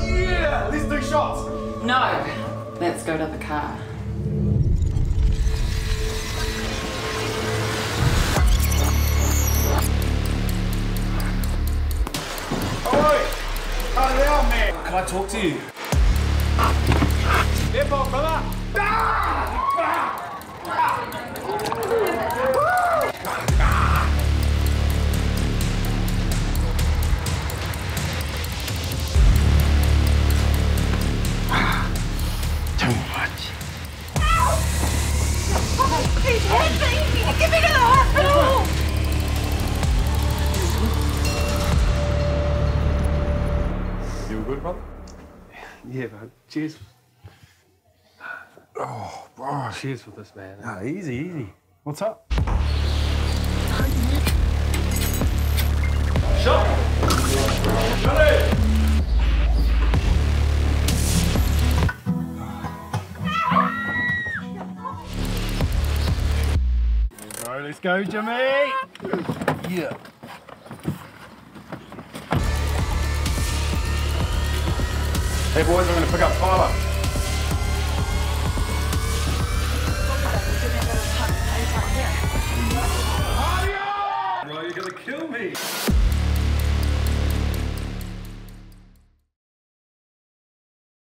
Yeah! Let's do shots! No! Let's go to the car. Oi! Cut it out, man! Can I talk to you? Step on, brother! She's heavy! Get me to the hospital! You all good, brother? Yeah, bro. Cheers. Oh, bro. Cheers for this, man. Nah, easy, easy. What's up? Shot! Shot it! Let's go, Jimmy! Yeah. Hey boys, I'm gonna pick up Tyler.